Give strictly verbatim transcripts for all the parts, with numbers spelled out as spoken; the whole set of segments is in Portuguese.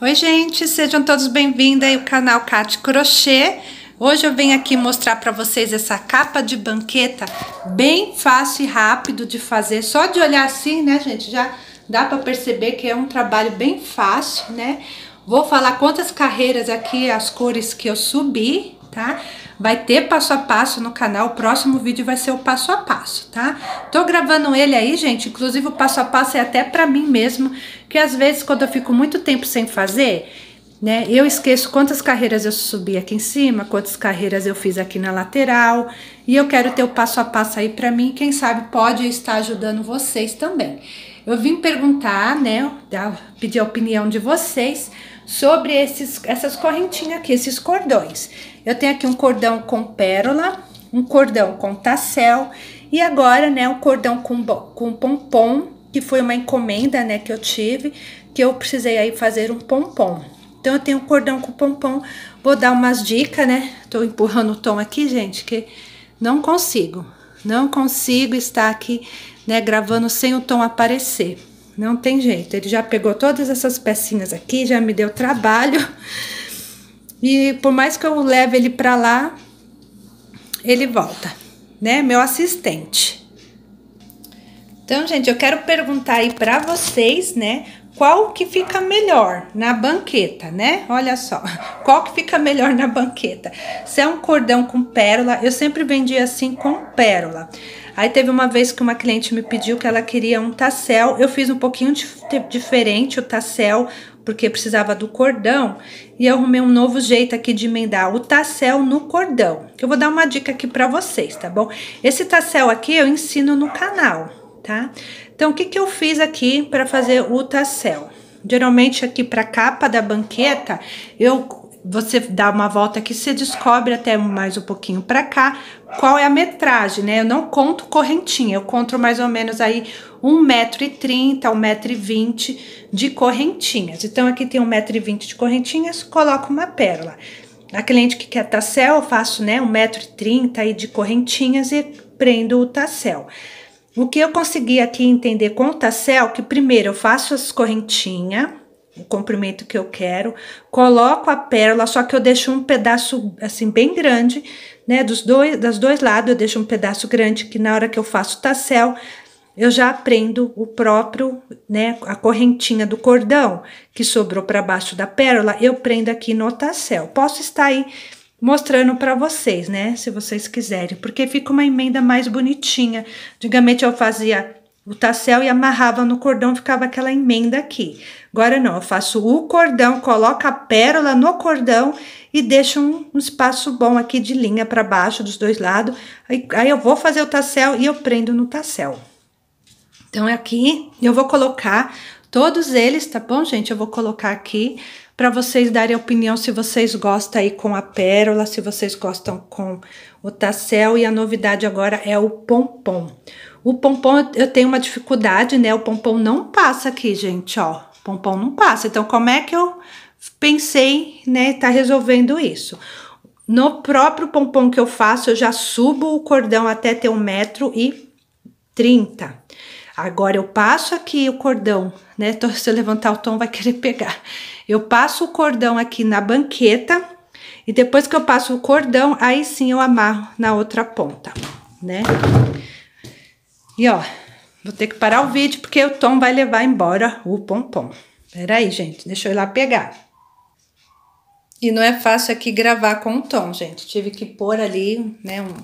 Oi gente, sejam todos bem-vindos ao canal Kat Crochê. Hoje eu venho aqui mostrar para vocês essa capa de banqueta, bem fácil e rápido de fazer. Só de olhar assim, né gente, já dá para perceber que é um trabalho bem fácil, né? Vou falar quantas carreiras aqui, as cores que eu subi, tá? Vai ter passo a passo no canal, o próximo vídeo vai ser o passo a passo, tá? Tô gravando ele aí, gente, inclusive o passo a passo é até pra mim mesmo, que às vezes quando eu fico muito tempo sem fazer, né, eu esqueço quantas carreiras eu subi aqui em cima, quantas carreiras eu fiz aqui na lateral, e eu quero ter o passo a passo aí pra mim, quem sabe pode estar ajudando vocês também. Eu vim perguntar, né, pedir a opinião de vocês sobre esses, essas correntinhas aqui, esses cordões. Eu tenho aqui um cordão com pérola, um cordão com tassel e agora, né, um cordão com, com pompom, que foi uma encomenda, né, que eu tive, que eu precisei aí fazer um pompom. Então, eu tenho um cordão com pompom, vou dar umas dicas, né, tô empurrando o tom aqui, gente, que não consigo, não consigo estar aqui, né, gravando sem o tom aparecer. Não tem jeito, ele já pegou todas essas pecinhas aqui, já me deu trabalho. E por mais que eu leve ele pra lá, ele volta, né? Meu assistente. Então, gente, eu quero perguntar aí pra vocês, né? Qual que fica melhor na banqueta, né? Olha só, qual que fica melhor na banqueta? Se é um cordão com pérola, eu sempre vendi assim com pérola. Aí teve uma vez que uma cliente me pediu que ela queria um tassel, eu fiz um pouquinho diferente o tassel, porque precisava do cordão, e eu arrumei um novo jeito aqui de emendar o tassel no cordão, que eu vou dar uma dica aqui pra vocês, tá bom? Esse tassel aqui eu ensino no canal, tá? Então, o que que eu fiz aqui para fazer o tassel? Geralmente, aqui para a capa da banqueta, eu, você dá uma volta aqui, você descobre até mais um pouquinho para cá qual é a metragem, né? Eu não conto correntinha, eu conto mais ou menos aí um metro e trinta, um metro e vinte de correntinhas. Então, aqui tem um metro e vinte de correntinhas, coloco uma pérola. A cliente que quer tassel, eu faço, né, um metro e trinta aí de correntinhas e prendo o tassel. O que eu consegui aqui entender com o tassel, que primeiro eu faço as correntinhas, o comprimento que eu quero, coloco a pérola, só que eu deixo um pedaço assim bem grande, né, dos dois, dos dois lados eu deixo um pedaço grande, que na hora que eu faço o tassel, eu já prendo o próprio, né, a correntinha do cordão que sobrou para baixo da pérola, eu prendo aqui no tassel. Posso estar aí mostrando para vocês, né, se vocês quiserem, porque fica uma emenda mais bonitinha. Antigamente eu fazia o tassel e amarrava no cordão, ficava aquela emenda aqui. Agora não, eu faço o cordão, coloco a pérola no cordão e deixo um, um espaço bom aqui de linha para baixo dos dois lados. Aí, aí eu vou fazer o tassel e eu prendo no tassel. Então aqui eu vou colocar todos eles, tá bom, gente? Eu vou colocar aqui para vocês darem opinião se vocês gostam aí com a pérola, se vocês gostam com o tassel, e a novidade agora é o pompom. O pompom eu tenho uma dificuldade, né? O pompom não passa aqui, gente, ó. O pompom não passa. Então, como é que eu pensei, né, tá resolvendo isso? No próprio pompom que eu faço, eu já subo o cordão até ter um metro e trinta. Agora eu passo aqui o cordão, né? Então, se eu levantar o tom, vai querer pegar. Eu passo o cordão aqui na banqueta e depois que eu passo o cordão, aí sim eu amarro na outra ponta, né? E ó, vou ter que parar o vídeo porque o tom vai levar embora o pompom. Peraí, gente, deixa eu ir lá pegar. E não é fácil aqui gravar com o tom, gente. Tive que pôr ali, né, um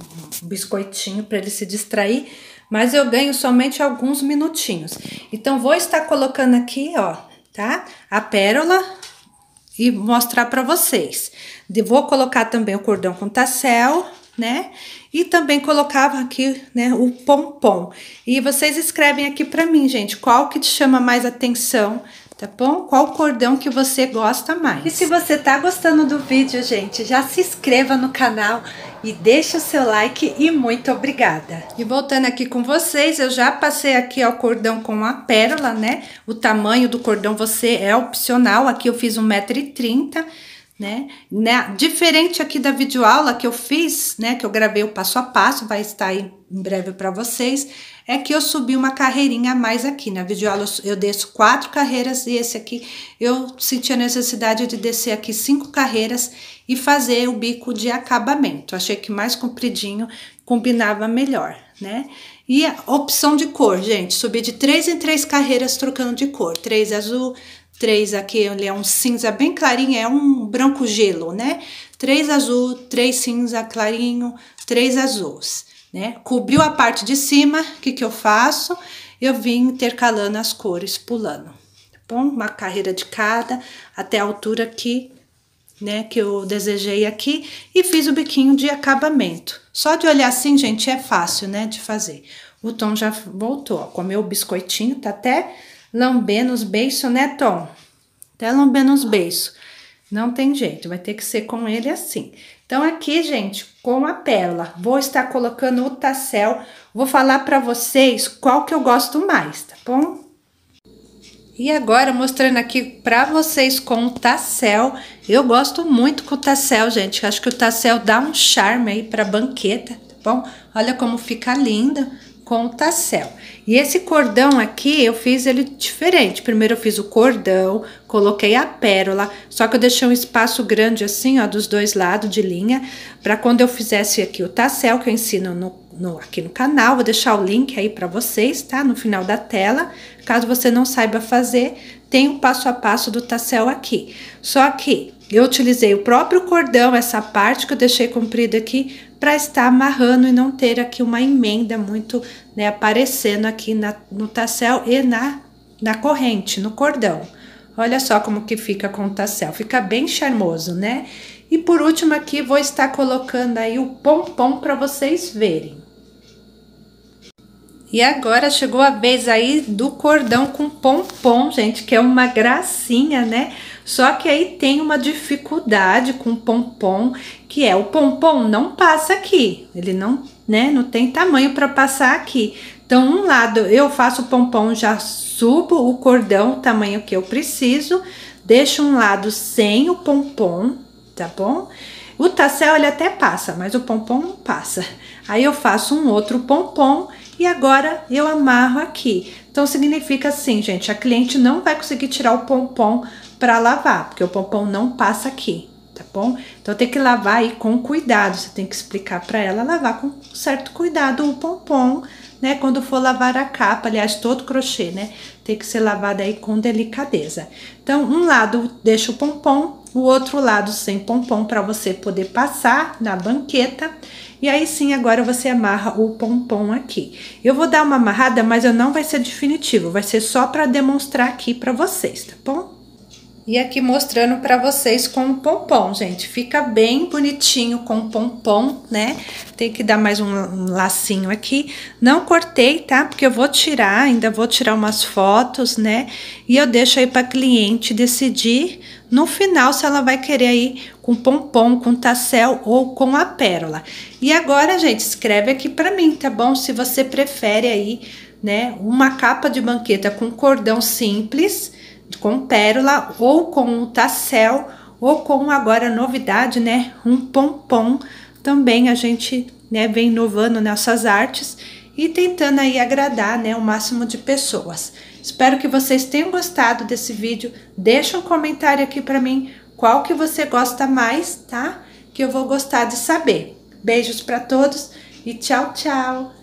biscoitinho para ele se distrair. Mas eu ganho somente alguns minutinhos. Então, vou estar colocando aqui, ó, tá? A pérola e mostrar pra vocês. Vou colocar também o cordão com tassel, né? E também colocava aqui, né, o pompom. E vocês escrevem aqui pra mim, gente, qual que te chama mais atenção, tá bom? Qual cordão que você gosta mais? E se você tá gostando do vídeo, gente, já se inscreva no canal e deixa o seu like e muito obrigada. E voltando aqui com vocês, eu já passei aqui, ó, o cordão com a pérola, né? O tamanho do cordão você é opcional, aqui eu fiz um metro e trinta. né? né? Diferente aqui da videoaula que eu fiz, né? Que eu gravei o passo a passo, vai estar aí em breve para vocês. É que eu subi uma carreirinha a mais aqui. Na videoaula eu desço quatro carreiras e esse aqui eu senti a necessidade de descer aqui cinco carreiras e fazer o bico de acabamento. Achei que mais compridinho combinava melhor, né? E a opção de cor, gente, subi de três em três carreiras trocando de cor. Três azul, três aqui, ele é um cinza bem clarinho, é um branco gelo, né? Três azul, três cinza clarinho, três azuis. Né? Cobriu a parte de cima, o que que eu faço? Eu vim intercalando as cores, pulando, tá bom? Uma carreira de cada, até a altura aqui, né, que eu desejei aqui, e fiz o biquinho de acabamento. Só de olhar assim, gente, é fácil, né, de fazer. O Tom já voltou, ó, comeu o biscoitinho, tá até lambendo os beiços, né, Tom? Até lambendo os beiços. Não tem jeito, vai ter que ser com ele assim. Então, aqui, gente, com a pérola, vou estar colocando o tassel. Vou falar pra vocês qual que eu gosto mais, tá bom? E agora, mostrando aqui pra vocês com o tassel. Eu gosto muito com o tassel, gente. Acho que o tassel dá um charme aí pra banqueta, tá bom? Olha como fica linda com o tassel. E esse cordão aqui, eu fiz ele diferente. Primeiro eu fiz o cordão, coloquei a pérola, só que eu deixei um espaço grande assim, ó, dos dois lados de linha, para quando eu fizesse aqui o tassel, que eu ensino no, no, aqui no canal, vou deixar o link aí para vocês, tá? No final da tela, caso você não saiba fazer, tem o passo a passo do tassel aqui. Só que eu utilizei o próprio cordão, essa parte que eu deixei comprida aqui, para estar amarrando e não ter aqui uma emenda muito, né, aparecendo aqui na, no tassel e na, na corrente, no cordão. Olha só como que fica com o tassel, fica bem charmoso, né? E por último aqui, vou estar colocando aí o pompom para vocês verem. E agora chegou a vez aí do cordão com pompom, gente, que é uma gracinha, né? Só que aí tem uma dificuldade com o pompom, que é o pompom não passa aqui, ele não, né, não tem tamanho para passar aqui. Então, um lado eu faço o pompom, já subo o cordão, o tamanho que eu preciso, deixo um lado sem o pompom, tá bom? O tassel ele até passa, mas o pompom não passa. Aí eu faço um outro pompom e agora eu amarro aqui. Então, significa assim, gente, a cliente não vai conseguir tirar o pompom para lavar, porque o pompom não passa aqui, tá bom? Então tem que lavar aí com cuidado, você tem que explicar para ela lavar com certo cuidado o pompom, né? Quando for lavar a capa, aliás, todo crochê, né? Tem que ser lavado aí com delicadeza. Então, um lado deixa o pompom, o outro lado sem pompom para você poder passar na banqueta. E aí sim, agora você amarra o pompom aqui. Eu vou dar uma amarrada, mas eu não vai ser definitivo, vai ser só para demonstrar aqui para vocês, tá bom? E aqui mostrando pra vocês com o pompom, gente. Fica bem bonitinho com o pompom, né? Tem que dar mais um, um lacinho aqui. Não cortei, tá? Porque eu vou tirar, ainda vou tirar umas fotos, né? E eu deixo aí pra cliente decidir no final se ela vai querer aí com pompom, com tassel ou com a pérola. E agora, gente, escreve aqui pra mim, tá bom? Se você prefere aí, né? Uma capa de banqueta com cordão simples, com pérola ou com o tassel ou com, agora, novidade, né, um pompom. Também a gente, né, vem inovando nessas artes e tentando aí agradar, né, o máximo de pessoas. Espero que vocês tenham gostado desse vídeo. Deixa um comentário aqui pra mim qual que você gosta mais, tá? Que eu vou gostar de saber. Beijos pra todos e tchau, tchau!